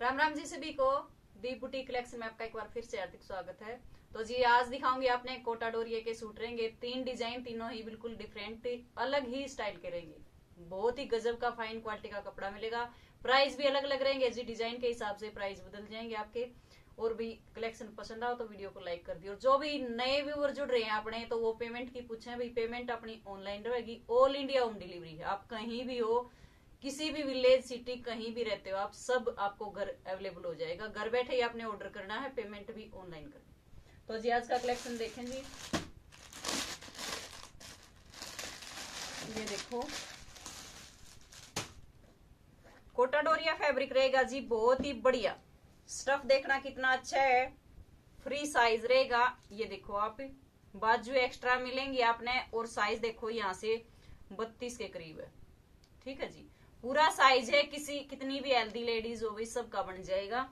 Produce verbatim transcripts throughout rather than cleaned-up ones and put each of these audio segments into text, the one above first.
राम राम जी सभी को दीप boutique collection में आपका एक बार फिर से हार्दिक स्वागत है। तो जी आज दिखाऊंगी आपने कोटा डोरिया के सूट रहेंगे, तीन डिजाइन, तीनों ही बिल्कुल डिफरेंट, अलग ही स्टाइल के रहेंगे। बहुत ही गजब का फाइन क्वालिटी का कपड़ा मिलेगा। प्राइस भी अलग अलग रहेंगे जी, डिजाइन के हिसाब से प्राइस बदल जाएंगे आपके। और भी कलेक्शन पसंद आओ तो वीडियो को लाइक कर दियो। जो भी नए व्यूअर जुड़ रहे हैं अपने, तो वो पेमेंट की पूछे भाई। पेमेंट अपनी ऑनलाइन रहेगी, ऑल इंडिया होम डिलीवरी है। आप कहीं भी हो, किसी भी विलेज सिटी, कहीं भी रहते हो आप, सब आपको घर अवेलेबल हो जाएगा। घर बैठे ही आपने ऑर्डर करना है, पेमेंट भी ऑनलाइन करना। तो जी आज का कलेक्शन देखें जी, ये देखो कोटा डोरिया फैब्रिक रहेगा जी, बहुत ही बढ़िया। स्टफ देखना कितना अच्छा है, फ्री साइज रहेगा। ये देखो आप, बाजू एक्स्ट्रा मिलेंगी आपने, और साइज देखो यहाँ से बत्तीस के करीब है। ठीक है जी, पूरा साइज है, किसी कितनी भी हेल्दी लेडीज हो गई सबका बन जाएगा।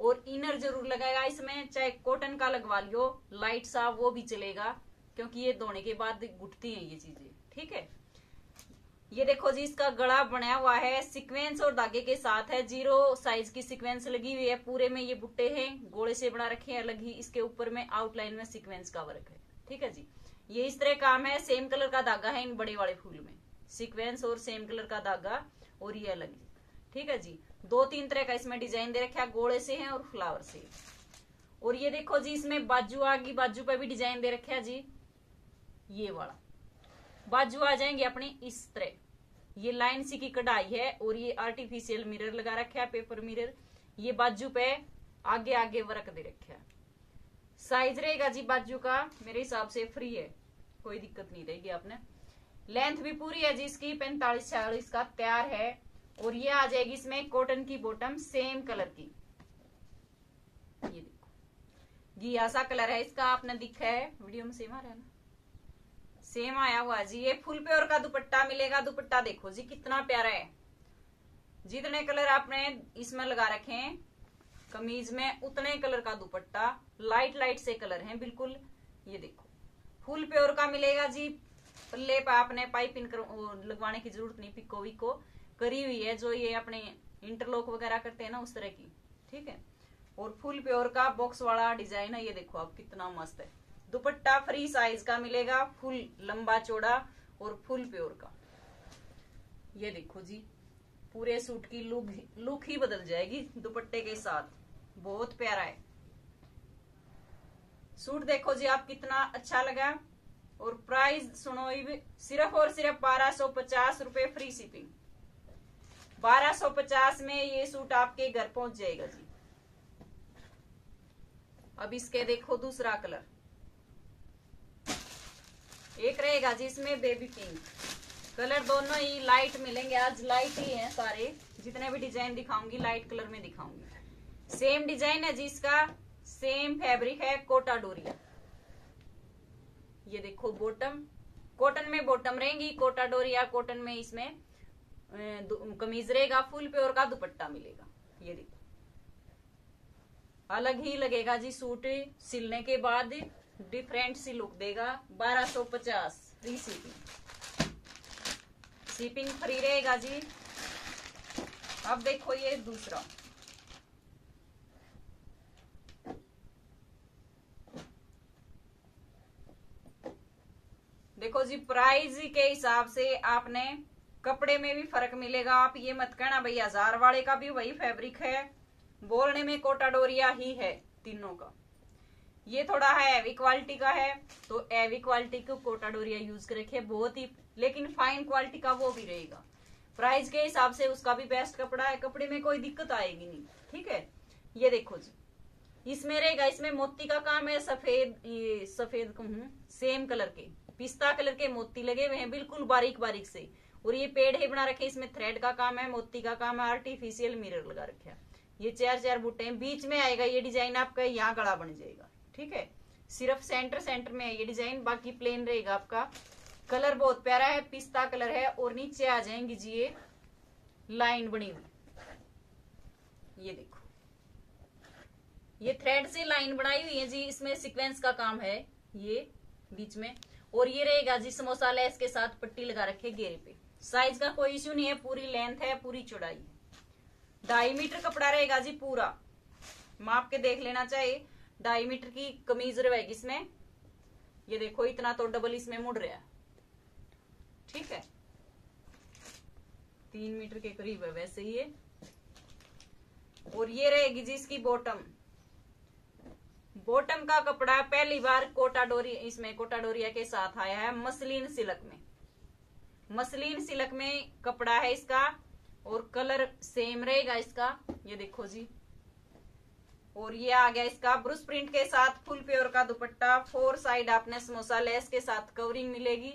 और इनर जरूर लगाएगा इसमें, चाहे कॉटन का लगवा लियो, लाइट सा वो भी चलेगा, क्योंकि ये धोने के बाद घुटती हैं ये चीजें। ठीक है, ये देखो जी इसका गला बनाया हुआ है, सीक्वेंस और धागे के साथ है। जीरो साइज की सीक्वेंस लगी हुई है, पूरे में ये बुट्टे हैं, गोले से बना रखे हैं अलग ही, इसके ऊपर में आउटलाइन में सीक्वेंस का वर्क है। ठीक है जी, ये इस तरह काम है, सेम कलर का धागा है इन बड़े वाले फूल में, सीक्वेंस और सेम कलर का धागा, और ये अलग। ठीक है जी, दो तीन तरह का इसमें डिजाइन दे रखा है, गोले से हैं और फ्लावर से। और ये देखो जी इसमें बाजू आगे, बाजू पे भी डिजाइन दे रखे है जी, ये वाला बाजू आ जाएंगे अपने इस तरह। ये लाइन सी की कढ़ाई है, और ये आर्टिफिशियल मिरर लगा रखा है, पेपर मिरर। ये बाजू पे आगे आगे वर्क दे रखे है। साइज रहेगा जी बाजू का मेरे हिसाब से फ्री है, कोई दिक्कत नहीं रहेगी आपने। लेंथ भी पूरी है जी इसकी, पैंतालीस छियालीस का तैयार है। और ये आ जाएगी इसमें कॉटन की बॉटम, सेम कलर की, ये देखो घिया सा कलर है इसका, आपने दिखा है वीडियो में, सेम आ रहा है ना, सेम आया हुआ जी। ये फुल प्योर का दुपट्टा मिलेगा, दुपट्टा देखो जी कितना प्यारा है। जितने कलर आपने इसमें लगा रखे हैं कमीज में, उतने कलर का दुपट्टा, लाइट लाइट से कलर है बिल्कुल। ये देखो फुल प्योर का मिलेगा जी, पल्ले पर आपने पाइपिंग लगवाने की जरूरत नहीं, पिको विको करी हुई है, जो ये अपने इंटरलॉक वगैरह करते हैं ना उस तरह की। ठीक है, और फुल प्योर का बॉक्स वाला डिजाइन है। ये देखो आप कितना मस्त है, दुपट्टा फ्री साइज का मिलेगा, फुल लंबा चौड़ा और फुल प्योर का। ये देखो जी पूरे सूट की लुक लुक ही बदल जाएगी दुपट्टे के साथ, बहुत प्यारा है सूट। देखो जी आप कितना अच्छा लगा। और प्राइस सुनो, सिर्फ और सिर्फ बारह सौ पचास रूपये फ्री शिपिंग। बारह सौ पचास में ये सूट आपके घर पहुंच जाएगा जी। अब इसके देखो दूसरा कलर एक रहेगा जी इसमें, बेबी पिंक कलर, दोनों ही लाइट मिलेंगे। आज लाइट ही है सारे, जितने भी डिजाइन दिखाऊंगी लाइट कलर में दिखाऊंगी। सेम डिजाइन है जी इसका, सेम फैब्रिक है कोटा डोरिया। ये देखो बॉटम, कॉटन में बॉटम रहेंगी कोटा डोरिया, कॉटन में इसमें कमीज रहेगा, फुल प्योर का दुपट्टा मिलेगा। ये देखो अलग ही लगेगा जी सूट, सिलने के बाद डिफरेंट सी लुक देगा। बारह सौ पचास फ्री शिपिंग, शिपिंग फ्री रहेगा जी। अब देखो ये दूसरा, देखो जी प्राइस के हिसाब से आपने कपड़े में भी फर्क मिलेगा। आप ये मत कहना भाई हजार वाले का भी वही फैब्रिक है, बोलने में कोटा डोरिया ही है तीनों का। ये थोड़ा है हैवी क्वालिटी का है, तो हैवी क्वालिटी को कोटा डोरिया यूज कर रखे, बहुत ही लेकिन फाइन क्वालिटी का वो भी रहेगा। प्राइस के हिसाब से उसका भी बेस्ट कपड़ा है, कपड़े में कोई दिक्कत आएगी नहीं। ठीक है, ये देखो जी इसमें रहेगा, इसमें मोती का काम है, सफेद, ये सफेद कहूं, सेम कलर के पिस्ता कलर के मोती लगे हुए हैं बिल्कुल बारीक बारीक से। और ये पेड़ है बना रखे, इसमें थ्रेड का काम है, मोती का काम है, आर्टिफिशियल मिरर लगा रखे। ये चार चार बूटे हैं, बीच में आएगा ये डिजाइन आपका, यहाँ गला बन जाएगा। ठीक है, सिर्फ सेंटर सेंटर में है ये डिजाइन, बाकी प्लेन रहेगा आपका। कलर बहुत प्यारा है, पिस्ता कलर है, और नीचे आ जाएंगी जी ये लाइन बनी हुई। ये देखो ये थ्रेड से लाइन बनाई हुई है जी, इसमें सीक्वेंस का काम है ये बीच में। और ये रहेगा जी समोसा लेस के साथ, पट्टी लगा रखे घेरे पे। साइज का कोई इश्यू नहीं है, पूरी लेंथ है, पूरी चौड़ाई है। ढाई मीटर कपड़ा रहेगा जी, पूरा माप के देख लेना चाहिए। ढाई मीटर की कमीज रहेगी इसमें। ये देखो इतना तो डबल इसमें मुड़ रहा है, ठीक है, तीन मीटर के करीब है वैसे ही ये। और ये रहेगी जी इसकी बॉटम। बॉटम का कपड़ा पहली बार कोटा डोरिया इसमें कोटा डोरिया के साथ आया है मसलिन सिल्क में। मसलिन सिल्क में कपड़ा है इसका और कलर सेम रहेगा इसका, ये देखो जी। और ये आ गया इसका ब्रूस प्रिंट के साथ फुल प्योर का दुपट्टा। फोर साइड आपने समोसा लेस के साथ कवरिंग मिलेगी,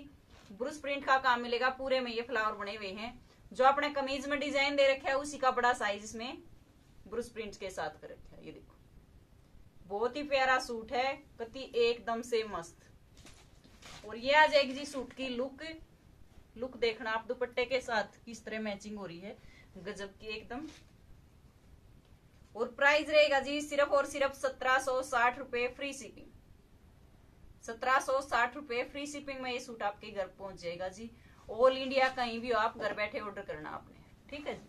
ब्रूस प्रिंट का काम मिलेगा। पूरे में ये फ्लावर बने हुए हैं, जो आपने कमीज में डिजाइन दे रखा है उसी का बड़ा साइज इसमें ब्रूस प्रिंट के साथ कर रखा है। ये देखो बहुत ही प्यारा सूट है, कति एकदम से मस्त। और ये आ जाएगी जी सूट की लुक। लुक देखना आप दुपट्टे के साथ किस तरह मैचिंग हो रही है, गजब की एकदम। और प्राइस रहेगा जी सिर्फ और सिर्फ सत्रह सौ साठ रुपए फ्री शिपिंग। सत्रह सौ साठ रुपए फ्री शिपिंग में ये सूट आपके घर पहुंच जाएगा जी। ऑल इंडिया कहीं भी हो आप घर बैठे ऑर्डर करना आपने, ठीक है जी।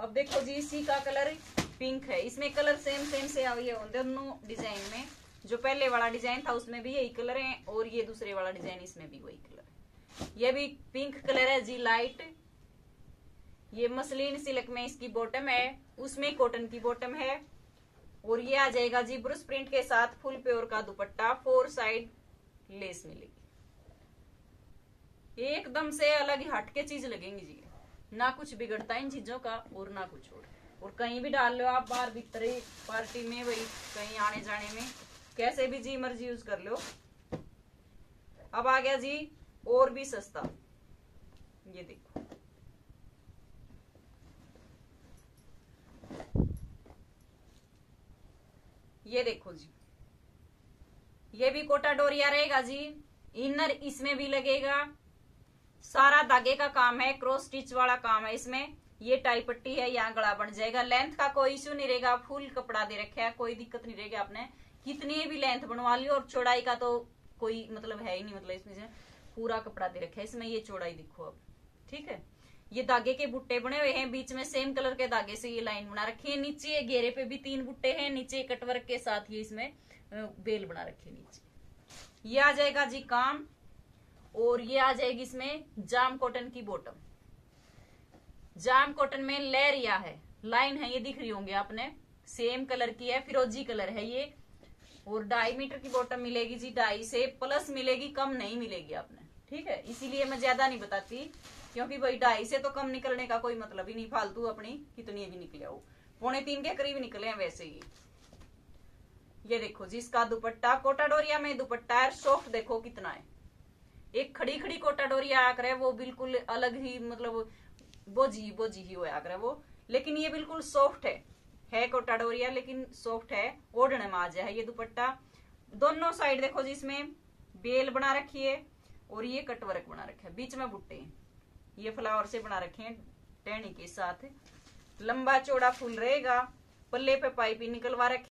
अब देखो जी इसी का कलर पिंक है, इसमें कलर सेम सेम से ये दोनों डिजाइन में। जो पहले वाला डिजाइन था उसमें भी यही कलर है और ये दूसरे वाला डिजाइन इसमें भी वही कलर है। ये भी पिंक कलर है जी लाइट। ये मसलिन सिल्क में इसकी बॉटम है, उसमें कॉटन की बॉटम है। और ये आ जाएगा जी ब्रूस प्रिंट के साथ फुल प्योर का दुपट्टा, फोर साइड लेस मिलेगी। एकदम से अलग हटके चीज लगेंगी जी, ना कुछ बिगड़ता है इन चीजों का और ना कुछ और। और कहीं भी डाल लो आप, बाहर भीतर पार्टी में, वही कहीं आने जाने में, कैसे भी जी मर्जी यूज कर लो। अब आ गया जी और भी सस्ता, ये देखो ये देखो जी। ये भी कोटा डोरिया रहेगा जी। इनर इसमें भी लगेगा, सारा धागे का काम है, क्रॉस स्टिच वाला काम है इसमें। ये टाई पट्टी है, यहाँ गला बन जाएगा। लेंथ का कोई इश्यू नहीं रहेगा, फुल कपड़ा दे रखा है, कोई दिक्कत नहीं रहेगी। आपने कितनी भी लेंथ बनवा ली, और चौड़ाई का तो कोई मतलब है ही नहीं, मतलब इसमें पूरा कपड़ा दे रखा है। इसमें ये चौड़ाई देखो अब, ठीक है। ये धागे के बुट्टे बने हुए हैं, बीच में सेम कलर के धागे से ये लाइन बना रखी है। नीचे घेरे पे भी तीन बुट्टे हैं, नीचे कटवर्क के साथ ये इसमें बेल बना रखी है नीचे। ये आ जाएगा जी काम। और ये आ जाएगी इसमें जाम कॉटन की बॉटम। जाम कॉटन में लेरिया है, लाइन है, ये दिख रही होंगी आपने, सेम कलर की है, फिरोजी कलर है ये। और ढाई मीटर की बॉटम मिलेगी जी, ढाई से प्लस मिलेगी, कम नहीं मिलेगी आपने, ठीक है। इसीलिए मैं ज्यादा नहीं बताती, क्योंकि भाई ढाई से तो कम निकलने का कोई मतलब ही नहीं, फालतू अपनी कितनी भी निकले हो, पौने तीन के करीब निकले हैं वैसे ही। ये देखो जी इसका दुपट्टा, कोटा डोरिया में दुपट्टा है, सॉफ्ट देखो कितना है। एक खड़ी खड़ी कोटा डोरिया आकर है, वो बिल्कुल अलग ही, मतलब बोझी बोझी ही होया आकर वो, लेकिन ये बिल्कुल सॉफ्ट है। है कोटा डोरिया लेकिन सॉफ्ट है, ओढ़ने में आ जाए है ये दुपट्टा। दोनों साइड देखो जी इसमें बेल बना रखी है और ये कटवर्क बना रखा है, बीच में बुट्टे हैं, ये फ्लावर से बना रखे हैं टहनी के साथ। लंबा चौड़ा फूल रहेगा, पल्ले पे पाइपिंग निकलवा रखी।